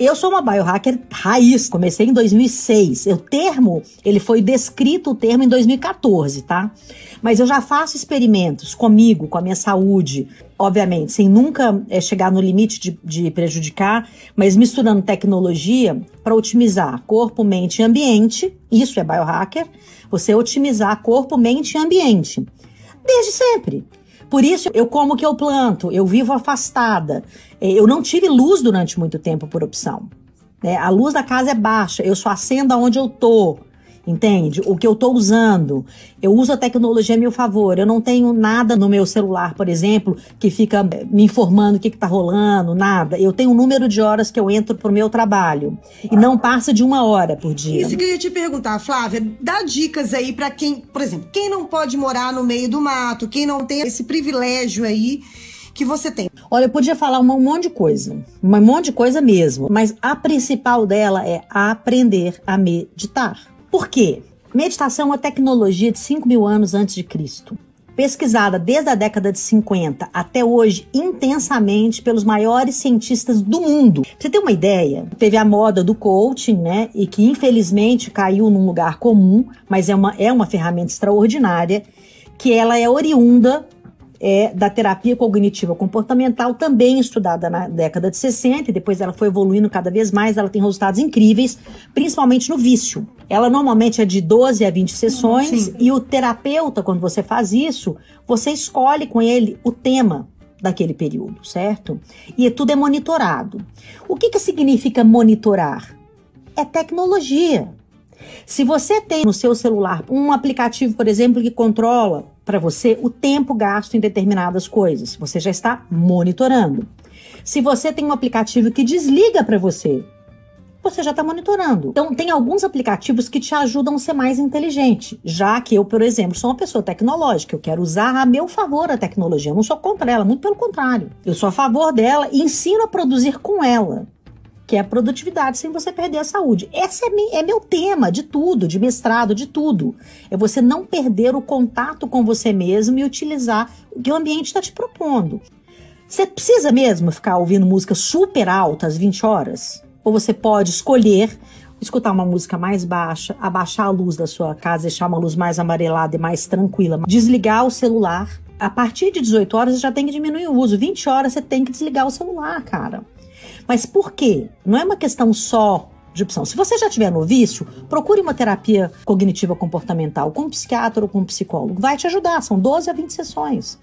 Eu sou uma biohacker raiz, comecei em 2006. O termo, ele foi descrito o termo em 2014, tá? Mas eu já faço experimentos comigo, com a minha saúde, obviamente, sem nunca chegar no limite de prejudicar, mas misturando tecnologia para otimizar corpo, mente e ambiente. Isso é biohacker, você otimizar corpo, mente e ambiente, desde sempre. Por isso, eu como o que eu planto, eu vivo afastada. Eu não tive luz durante muito tempo por opção. A luz da casa é baixa, eu só acendo aonde eu tô, entende? O que eu tô usando. Eu uso a tecnologia a meu favor, eu não tenho nada no meu celular, por exemplo, que fica me informando o que tá rolando, nada. Eu tenho um número de horas que eu entro pro meu trabalho e não passa de 1 hora por dia. Isso que eu ia te perguntar, Flávia, dá dicas aí pra quem, por exemplo, quem não pode morar no meio do mato, quem não tem esse privilégio aí que você tem. Olha, eu podia falar um monte de coisa mesmo, mas a principal dela é aprender a meditar. Por quê? Meditação é uma tecnologia de 5.000 anos antes de Cristo, pesquisada desde a década de 50 até hoje intensamente pelos maiores cientistas do mundo. Pra você ter uma ideia, teve a moda do coaching, né? E que infelizmente caiu num lugar comum, mas é uma ferramenta extraordinária, que ela é oriunda da terapia cognitiva comportamental, também estudada na década de 60, e depois ela foi evoluindo cada vez mais, ela tem resultados incríveis, principalmente no vício. Ela normalmente é de 12 a 20 sessões, sim. E o terapeuta, quando você faz isso, você escolhe com ele o tema daquele período, certo? E tudo é monitorado. O que significa monitorar? É tecnologia. Se você tem no seu celular um aplicativo, por exemplo, que controla para você o tempo gasto em determinadas coisas, você já está monitorando. Se você tem um aplicativo que desliga para você, você já está monitorando. Então, tem alguns aplicativos que te ajudam a ser mais inteligente, já que eu, por exemplo, sou uma pessoa tecnológica, eu quero usar a meu favor a tecnologia, eu não sou contra ela, muito pelo contrário. Eu sou a favor dela e ensino a produzir com ela, que é a produtividade sem você perder a saúde. Esse é meu tema de tudo, de mestrado, de tudo. É você não perder o contato com você mesmo e utilizar o que o ambiente está te propondo. Você precisa mesmo ficar ouvindo música super alta às 20 horas? Ou você pode escolher escutar uma música mais baixa, abaixar a luz da sua casa, deixar uma luz mais amarelada e mais tranquila, desligar o celular. A partir de 18 horas você já tem que diminuir o uso. 20 horas você tem que desligar o celular, cara. Mas por quê? Não é uma questão só de opção. Se você já estiver no vício, procure uma terapia cognitiva comportamental com um psiquiatra ou com um psicólogo. Vai te ajudar, são 12 a 20 sessões.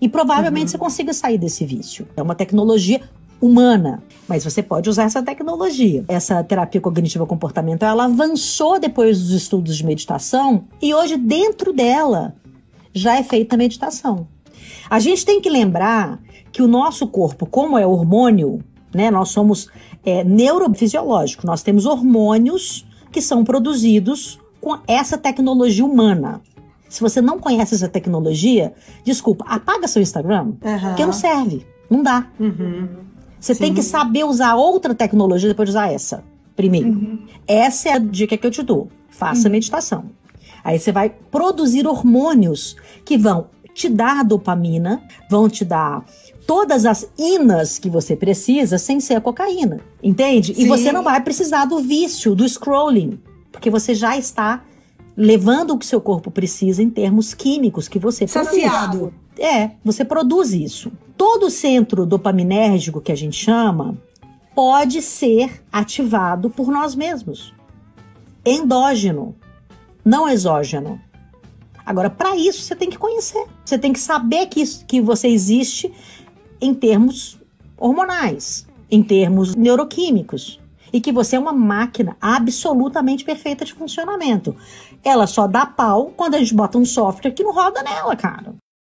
E provavelmente você consiga sair desse vício. É uma tecnologia humana, mas você pode usar essa tecnologia. Essa terapia cognitiva comportamental, ela avançou depois dos estudos de meditação e hoje dentro dela já é feita a meditação. A gente tem que lembrar que o nosso corpo, como é hormônio, né? Nós somos neurofisiológicos, nós temos hormônios que são produzidos com essa tecnologia humana. Se você não conhece essa tecnologia, desculpa, apaga seu Instagram, porque não serve, não dá. Você tem que saber usar outra tecnologia depois de usar essa, primeiro. Essa é a dica que eu te dou, faça meditação. Aí você vai produzir hormônios que vão te dar dopamina, vão te dar todas as inas que você precisa sem ser a cocaína, entende? Sim. E você não vai precisar do vício, do scrolling, porque você já está levando o que seu corpo precisa em termos químicos que você saciado. Produz. Você produz isso. Todo centro dopaminérgico que a gente chama pode ser ativado por nós mesmos. Endógeno, não exógeno. Agora, para isso, você tem que conhecer. Você tem que saber que você existe em termos hormonais, em termos neuroquímicos. E que você é uma máquina absolutamente perfeita de funcionamento. Ela só dá pau quando a gente bota um software que não roda nela, cara.